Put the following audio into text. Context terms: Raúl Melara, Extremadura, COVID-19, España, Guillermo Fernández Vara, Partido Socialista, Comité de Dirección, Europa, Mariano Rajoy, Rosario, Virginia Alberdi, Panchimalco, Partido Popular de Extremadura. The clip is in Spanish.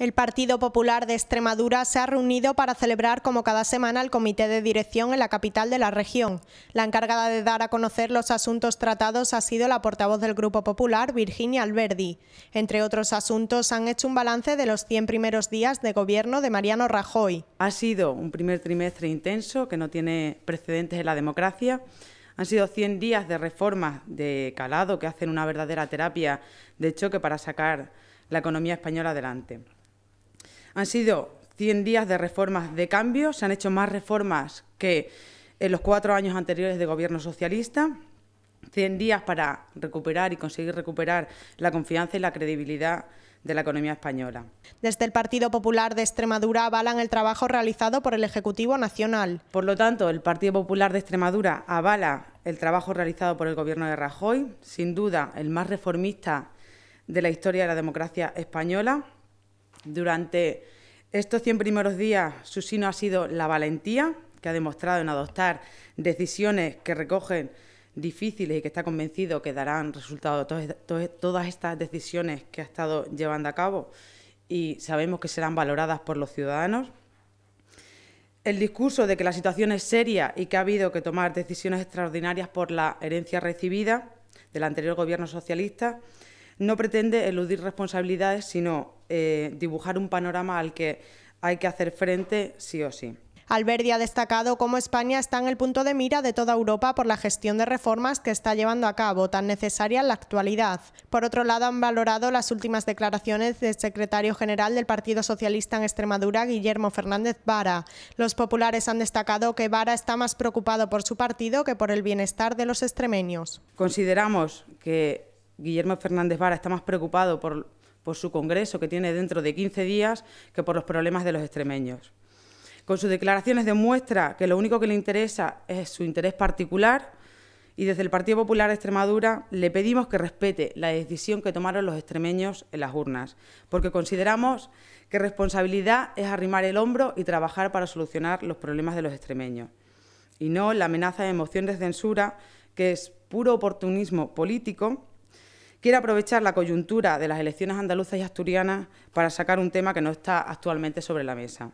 El Partido Popular de Extremadura se ha reunido para celebrar como cada semana el comité de dirección en la capital de la región. La encargada de dar a conocer los asuntos tratados ha sido la portavoz del Grupo Popular, Virginia Alberdi. Entre otros asuntos han hecho un balance de los 100 primeros días de gobierno de Mariano Rajoy. Ha sido un primer trimestre intenso que no tiene precedentes en la democracia. Han sido 100 días de reformas de calado que hacen una verdadera terapia de choque para sacar la economía española adelante. Han sido 100 días de reformas de cambio, se han hecho más reformas que en los 4 años anteriores de gobierno socialista, 100 días para recuperar y conseguir recuperar la confianza y la credibilidad de la economía española. Desde el Partido Popular de Extremadura avalan el trabajo realizado por el Ejecutivo Nacional. Por lo tanto, el Partido Popular de Extremadura avala el trabajo realizado por el Gobierno de Rajoy, sin duda el más reformista de la historia de la democracia española. Durante estos 100 primeros días, su signo ha sido la valentía que ha demostrado en adoptar decisiones que recogen difíciles y que está convencido que darán resultado todas estas decisiones que ha estado llevando a cabo y sabemos que serán valoradas por los ciudadanos. El discurso de que la situación es seria y que ha habido que tomar decisiones extraordinarias por la herencia recibida del anterior gobierno socialista no pretende eludir responsabilidades, sino dibujar un panorama al que hay que hacer frente sí o sí. Alberdi ha destacado cómo España está en el punto de mira de toda Europa por la gestión de reformas que está llevando a cabo, tan necesaria en la actualidad. Por otro lado, han valorado las últimas declaraciones del secretario general del Partido Socialista en Extremadura, Guillermo Fernández Vara. Los populares han destacado que Vara está más preocupado por su partido que por el bienestar de los extremeños. Consideramos que Guillermo Fernández Vara está más preocupado por su congreso que tiene dentro de 15 días que por los problemas de los extremeños. Con sus declaraciones demuestra que lo único que le interesa es su interés particular y desde el Partido Popular de Extremadura le pedimos que respete la decisión que tomaron los extremeños en las urnas, porque consideramos que responsabilidad es arrimar el hombro y trabajar para solucionar los problemas de los extremeños y no la amenaza de mociones de censura que es puro oportunismo político. Quiere aprovechar la coyuntura de las elecciones andaluzas y asturianas para sacar un tema que no está actualmente sobre la mesa.